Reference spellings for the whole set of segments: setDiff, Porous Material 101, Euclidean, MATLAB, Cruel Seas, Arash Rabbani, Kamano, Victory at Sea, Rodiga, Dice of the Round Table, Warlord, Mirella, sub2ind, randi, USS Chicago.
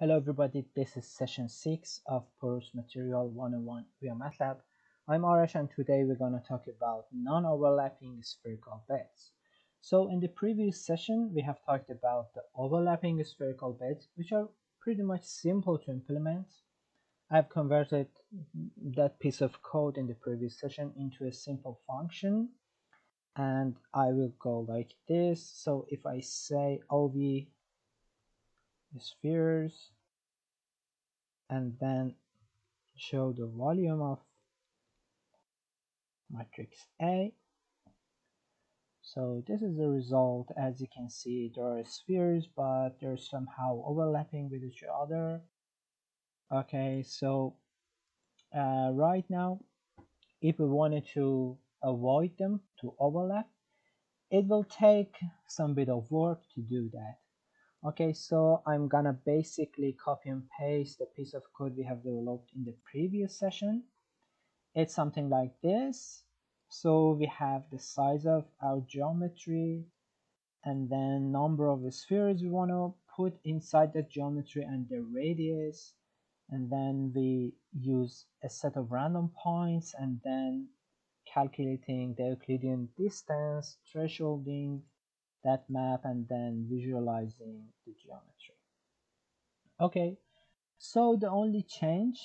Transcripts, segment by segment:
Hello everybody, this is session 6 of Porous Material 101 via MATLAB. I'm Arash and today we're going to talk about non-overlapping spherical beds. So in the previous session we have talked about the overlapping spherical beds, which are pretty much simple to implement. I've converted that piece of code in the previous session into a simple function and I will go like this. So if I say OV spheres and then show the volume of matrix A. So this is the result. As you can see, there are spheres but they're somehow overlapping with each other. Okay, so right now if we wanted to avoid them to overlap, it will take some bit of work to do that. Okay, so I'm gonna basically copy and paste the piece of code we have developed in the previous session. It's something like this. So we have the size of our geometry and then number of spheres we want to put inside the geometry and the radius, and then we use a set of random points and then calculating the Euclidean distance, thresholding that map, and then visualizing the geometry. Okay, so the only change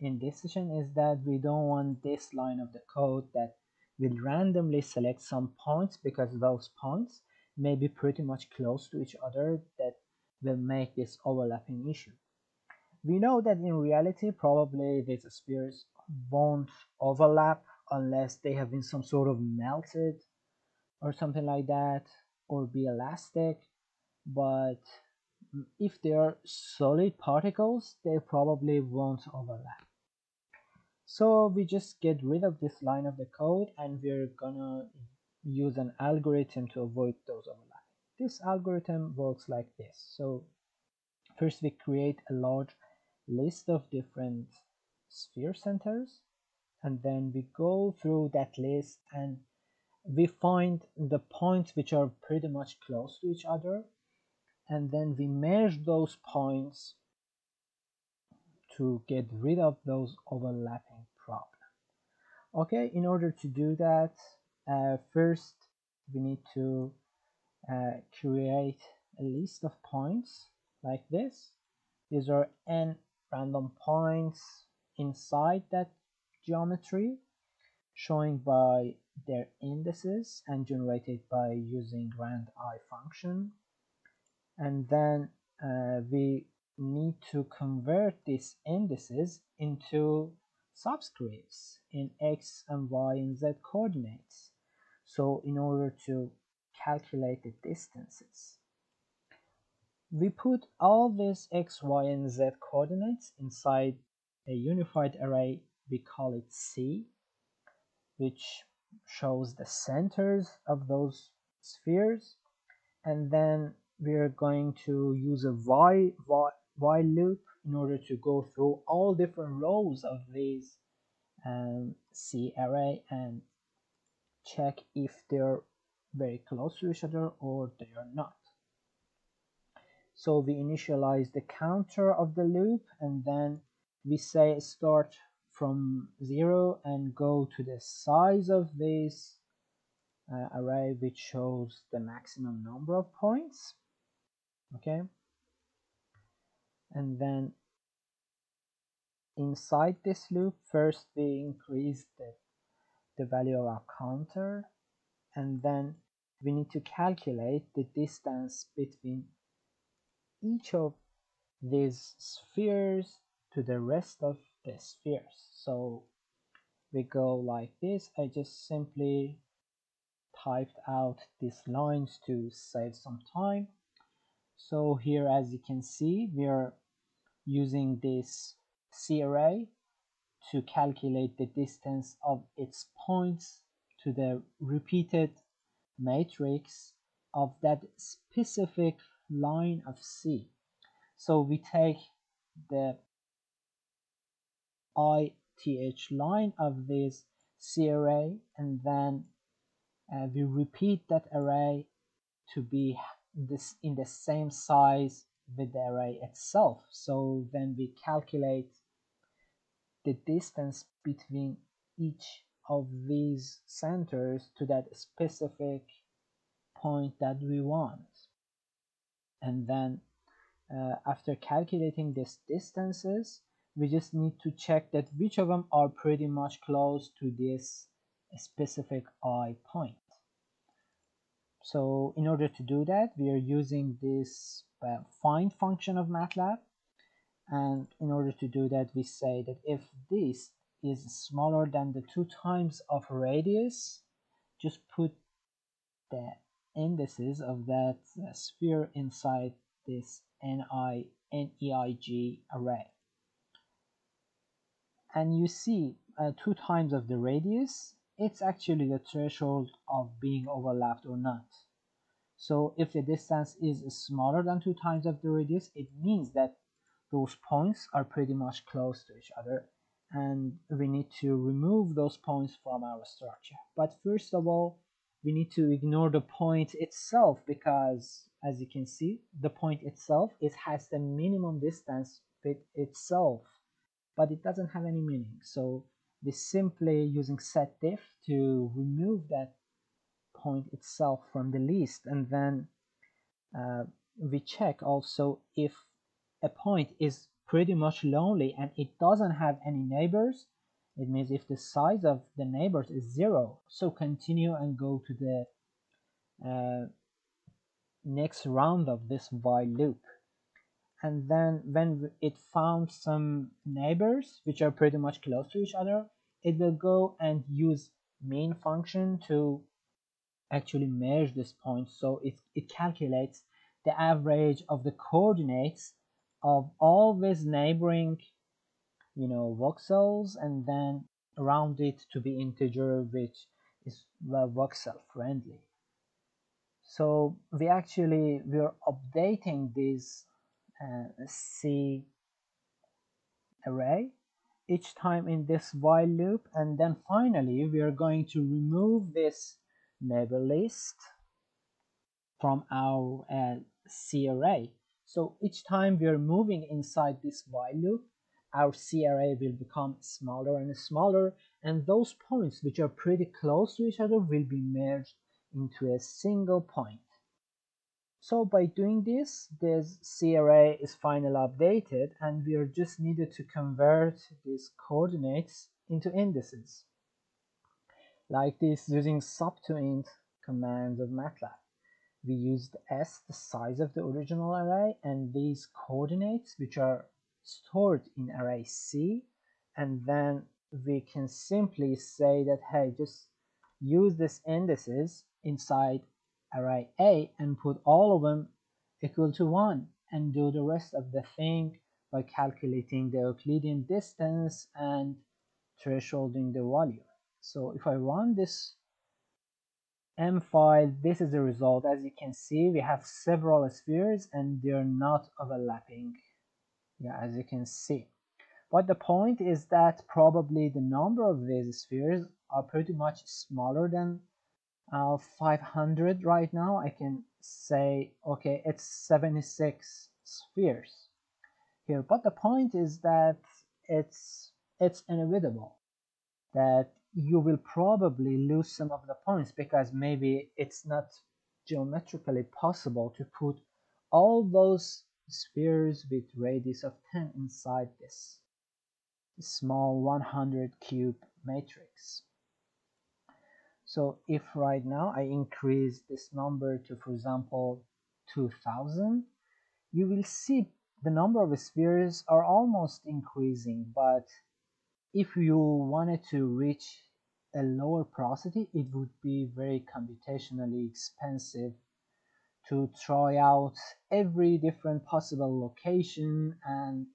in this session is that we don't want this line of the code that will randomly select some points, because those points may be pretty much close to each other that will make this overlapping issue. We know that in reality probably these spheres won't overlap unless they have been some sort of melted or something like that, or be elastic, but if they are solid particles they probably won't overlap. So we just get rid of this line of the code and we're gonna use an algorithm to avoid those overlap. This algorithm works like this. So first we create a large list of different sphere centers and then we go through that list and we find the points which are pretty much close to each other, and then we merge those points to get rid of those overlapping problems. Okay, in order to do that, first we need to create a list of points like this. These are n random points inside that geometry, showing by their indices and generated by using randi function, and then we need to convert these indices into subscripts in x and y and z coordinates, so in order to calculate the distances. We put all these x, y and z coordinates inside a unified array, we call it C, which shows the centers of those spheres, and then we are going to use a while loop in order to go through all different rows of these C array and check if they're very close to each other or they are not. So we initialize the counter of the loop and then we say start from 0 and go to the size of this array, which shows the maximum number of points. Okay, and then inside this loop first we increase the value of our counter, and then we need to calculate the distance between each of these spheres to the rest of the spheres. So we go like this. I just simply typed out these lines to save some time. So here, as you can see, we are using this C array to calculate the distance of its points to the repeated matrix of that specific line of C. So we take the ith line of this C array and then we repeat that array to be this in the same size with the array itself. So then we calculate the distance between each of these centers to that specific point that we want. And then after calculating these distances, we just need to check that which of them are pretty much close to this specific I point. So in order to do that, we are using this find function of MATLAB, and in order to do that, we say that if this is smaller than the 2 times of radius, just put the indices of that sphere inside this NEIG array. And you see 2 times of the radius, it's actually the threshold of being overlapped or not. So if the distance is smaller than 2 times of the radius, it means that those points are pretty much close to each other, and we need to remove those points from our structure. But first of all, we need to ignore the point itself, because as you can see, the point itself, it has the minimum distance with itself, but it doesn't have any meaning. So we simply using setDiff to remove that point itself from the list, and then we check also if a point is pretty much lonely and it doesn't have any neighbors. It means if the size of the neighbors is 0, so continue and go to the next round of this while loop. And then when it found some neighbors which are pretty much close to each other, it will go and use main function to actually merge this point. So it calculates the average of the coordinates of all these neighboring voxels, and then round it to be integer, which is voxel friendly. So we're updating this C array each time in this while loop, and then finally we are going to remove this neighbor list from our C array. So each time we are moving inside this while loop, our C array will become smaller and smaller, and those points which are pretty close to each other will be merged into a single point. So by doing this C array is finally updated, and we are just needed to convert these coordinates into indices, like this, using sub2ind commands of MATLAB. We used S, the size of the original array, and these coordinates which are stored in array C, and then we can simply say that, hey, just use these indices inside array A and put all of them equal to 1, and do the rest of the thing by calculating the Euclidean distance and thresholding the value. So if I run this M file, this is the result. As you can see, we have several spheres and they're not overlapping, as you can see. But the point is that probably the number of these spheres are pretty much smaller than 500 right now. I can say, okay, it's 76 spheres here, but the point is that it's inevitable that you will probably lose some of the points, because maybe it's not geometrically possible to put all those spheres with radius of 10 inside this small 100 cube matrix. So if right now I increase this number to, for example, 2000, you will see the number of spheres are almost increasing, but if you wanted to reach a lower porosity, it would be very computationally expensive to try out every different possible location and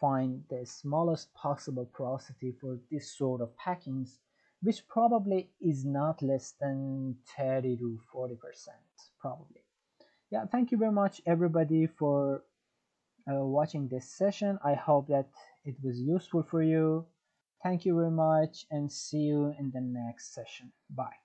find the smallest possible porosity for this sort of packings, which probably is not less than 30 to 40%, probably. Yeah, thank you very much everybody for watching this session. I hope that it was useful for you. Thank you very much, and see you in the next session. Bye.